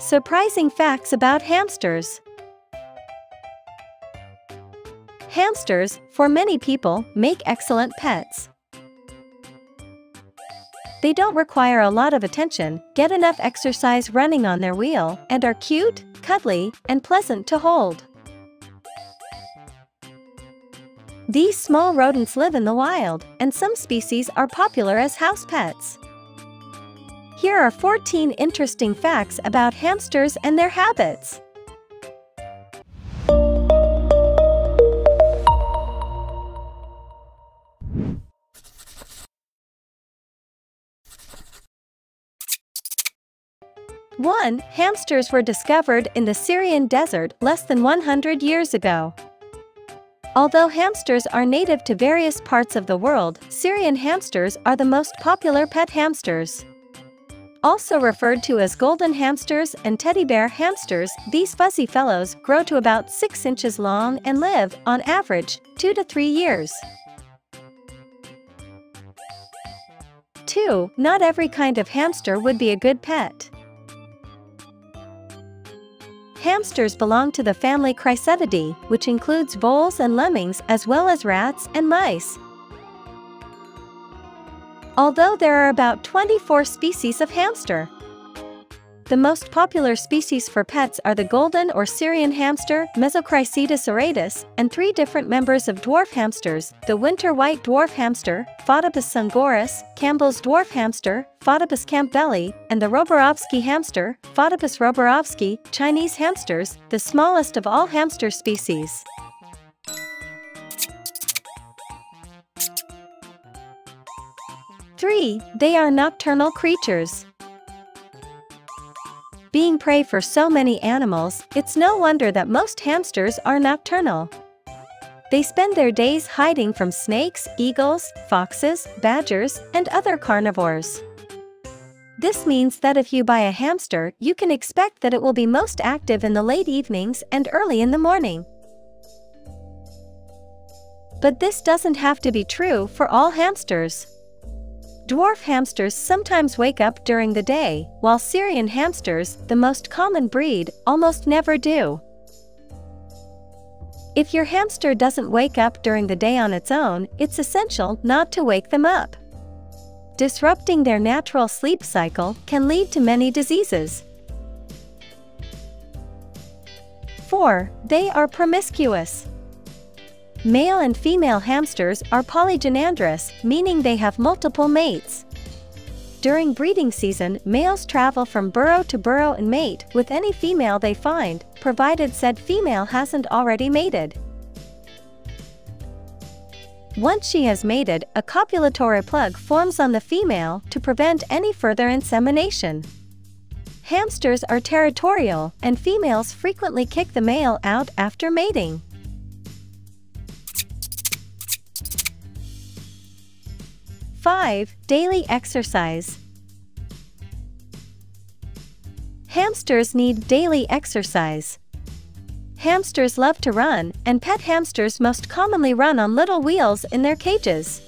Surprising facts about hamsters. Hamsters, for many people, make excellent pets. They don't require a lot of attention, get enough exercise running on their wheel, and are cute, cuddly, and pleasant to hold. These small rodents live in the wild, and some species are popular as house pets. Here are 14 interesting facts about hamsters and their habits. (1) Hamsters were discovered in the Syrian desert less than 100 years ago. Although hamsters are native to various parts of the world, Syrian hamsters are the most popular pet hamsters. Also referred to as golden hamsters and teddy bear hamsters, these fuzzy fellows grow to about 6 inches long and live, on average, 2 to 3 years. 2) Not every kind of hamster would be a good pet. Hamsters belong to the family Cricetidae, which includes voles and lemmings as well as rats and mice. Although there are about 24 species of hamster. The most popular species for pets are the golden or Syrian hamster, Mesocricetus auratus, and 3 different members of dwarf hamsters, the winter white dwarf hamster, Phodopus sungorus, Campbell's dwarf hamster, Phodopus campbelli, and the Roborovskii hamster, Phodopus roborovskii, Chinese hamsters, the smallest of all hamster species. 3) They are nocturnal creatures. Being prey for so many animals, it's no wonder that most hamsters are nocturnal. They spend their days hiding from snakes, eagles, foxes, badgers, and other carnivores. This means that if you buy a hamster, you can expect that it will be most active in the late evenings and early in the morning. But this doesn't have to be true for all hamsters. Dwarf hamsters sometimes wake up during the day, while Syrian hamsters, the most common breed, almost never do. If your hamster doesn't wake up during the day on its own, it's essential not to wake them up. Disrupting their natural sleep cycle can lead to many diseases. 4) They are promiscuous. Male and female hamsters are polygenandrous, meaning they have multiple mates. During breeding season, males travel from burrow to burrow and mate with any female they find, provided said female hasn't already mated. Once she has mated, a copulatory plug forms on the female to prevent any further insemination. Hamsters are territorial, and females frequently kick the male out after mating. 5) Daily exercise. Hamsters need daily exercise. Hamsters love to run, and pet hamsters most commonly run on little wheels in their cages.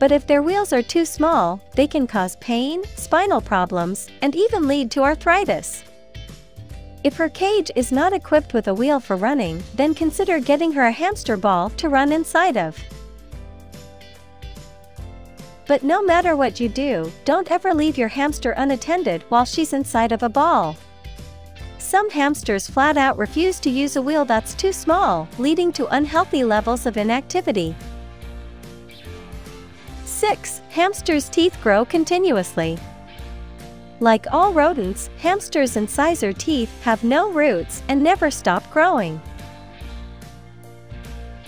But if their wheels are too small, they can cause pain, spinal problems, and even lead to arthritis. If her cage is not equipped with a wheel for running, then consider getting her a hamster ball to run inside of. But no matter what you do, don't ever leave your hamster unattended while she's inside of a ball. Some hamsters flat out refuse to use a wheel that's too small, leading to unhealthy levels of inactivity. 6) Hamsters' teeth grow continuously. Like all rodents, hamsters' incisor teeth have no roots and never stop growing.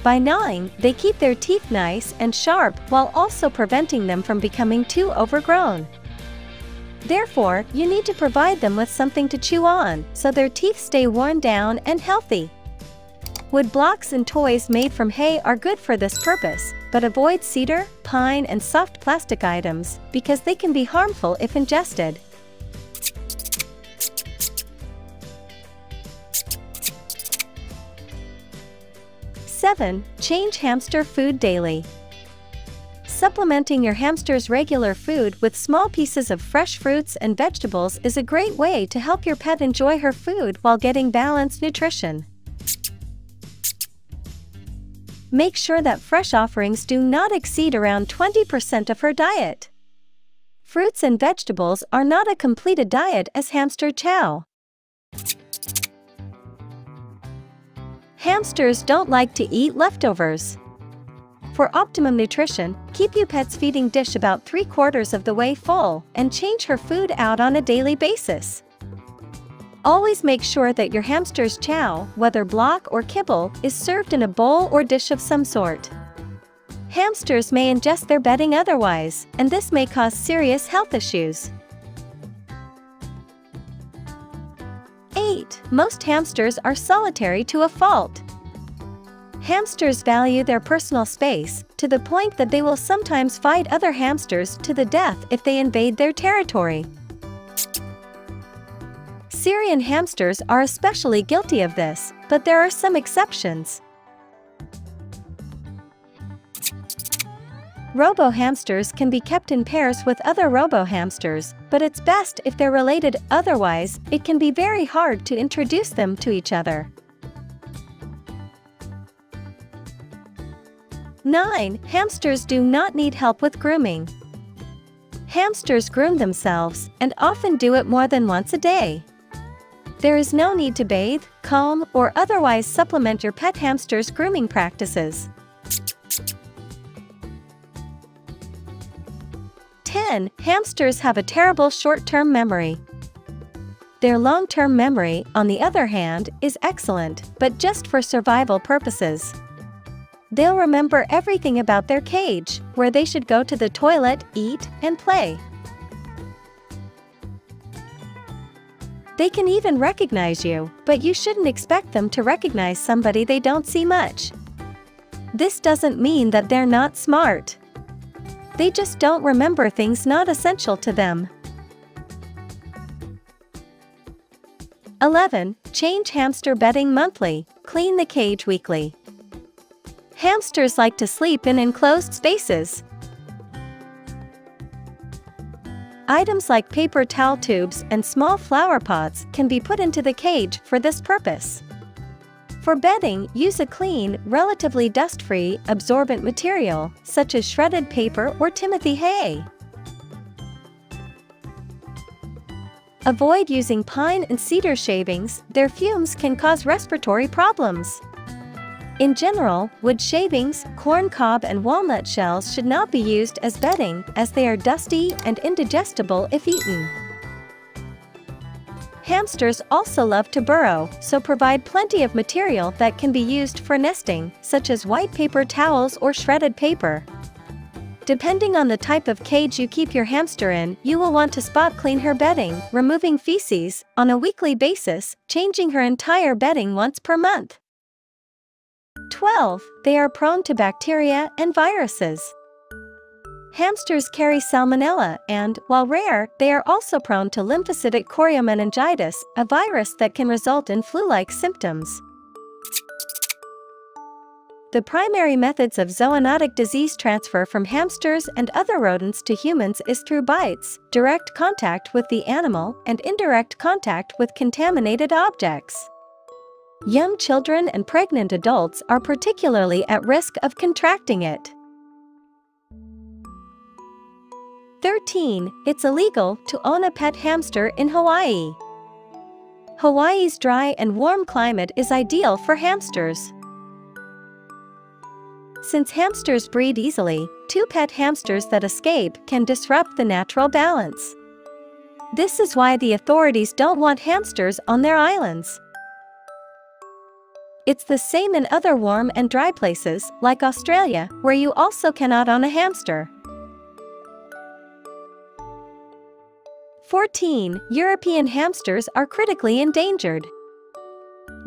By gnawing, they keep their teeth nice and sharp while also preventing them from becoming too overgrown. Therefore, you need to provide them with something to chew on so their teeth stay worn down and healthy. Wood blocks and toys made from hay are good for this purpose, but avoid cedar, pine, and soft plastic items because they can be harmful if ingested. 7) Change hamster food daily. Supplementing your hamster's regular food with small pieces of fresh fruits and vegetables is a great way to help your pet enjoy her food while getting balanced nutrition. Make sure that fresh offerings do not exceed around 20% of her diet. Fruits and vegetables are not a completed diet as hamster chow. Hamsters don't like to eat leftovers. For optimum nutrition, keep your pet's feeding dish about 3/4 of the way full and change her food out on a daily basis. Always make sure that your hamster's chow, whether block or kibble, is served in a bowl or dish of some sort. Hamsters may ingest their bedding otherwise, and this may cause serious health issues. 8. Most hamsters are solitary to a fault. Hamsters value their personal space, to the point that they will sometimes fight other hamsters to the death if they invade their territory. Syrian hamsters are especially guilty of this, but there are some exceptions. Robo-hamsters can be kept in pairs with other robo-hamsters, but it's best if they're related, otherwise it can be very hard to introduce them to each other. 9. Hamsters do not need help with grooming. Hamsters groom themselves, and often do it more than once a day. There is no need to bathe, comb, or otherwise supplement your pet hamster's grooming practices. 10. Hamsters have a terrible short-term memory. Their long-term memory, on the other hand, is excellent, but just for survival purposes. They'll remember everything about their cage, where they should go to the toilet, eat, and play. They can even recognize you, but you shouldn't expect them to recognize somebody they don't see much. This doesn't mean that they're not smart. They just don't remember things not essential to them. 11. Change hamster bedding monthly, clean the cage weekly. Hamsters like to sleep in enclosed spaces. Items like paper towel tubes and small flower pots can be put into the cage for this purpose. For bedding, use a clean, relatively dust-free, absorbent material, such as shredded paper or timothy hay. Avoid using pine and cedar shavings, their fumes can cause respiratory problems. In general, wood shavings, corn cob and walnut shells should not be used as bedding, as they are dusty and indigestible if eaten. Hamsters also love to burrow, so provide plenty of material that can be used for nesting, such as white paper towels or shredded paper. Depending on the type of cage you keep your hamster in, you will want to spot clean her bedding, removing feces, on a weekly basis, changing her entire bedding once per month. 12. They are prone to bacteria and viruses. Hamsters carry salmonella and, while rare, they are also prone to lymphocytic choriomeningitis, a virus that can result in flu-like symptoms. The primary methods of zoonotic disease transfer from hamsters and other rodents to humans is through bites, direct contact with the animal, and indirect contact with contaminated objects. Young children and pregnant adults are particularly at risk of contracting it. 13. It's illegal to own a pet hamster in Hawaii. Hawaii's dry and warm climate is ideal for hamsters. Since hamsters breed easily, two pet hamsters that escape can disrupt the natural balance. This is why the authorities don't want hamsters on their islands. It's the same in other warm and dry places, like Australia, where you also cannot own a hamster. 14. European hamsters are critically endangered.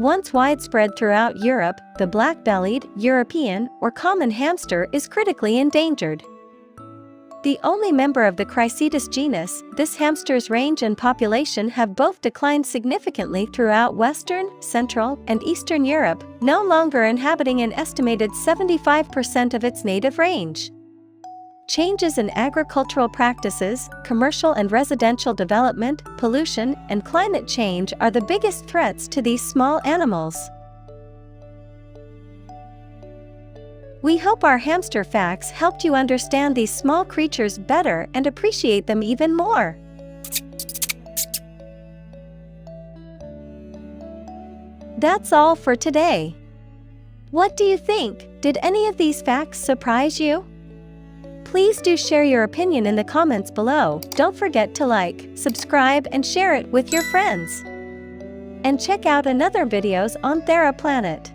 Once widespread throughout Europe, the black-bellied, European, or common hamster is critically endangered. The only member of the Cricetus genus, this hamster's range and population have both declined significantly throughout Western, Central, and Eastern Europe, no longer inhabiting an estimated 75% of its native range. Changes in agricultural practices, commercial and residential development, pollution, and climate change are the biggest threats to these small animals. We hope our hamster facts helped you understand these small creatures better and appreciate them even more. That's all for today. What do you think? Did any of these facts surprise you? Please do share your opinion in the comments below. Don't forget to like, subscribe, and share it with your friends. And check out another videos on TheraPlanet.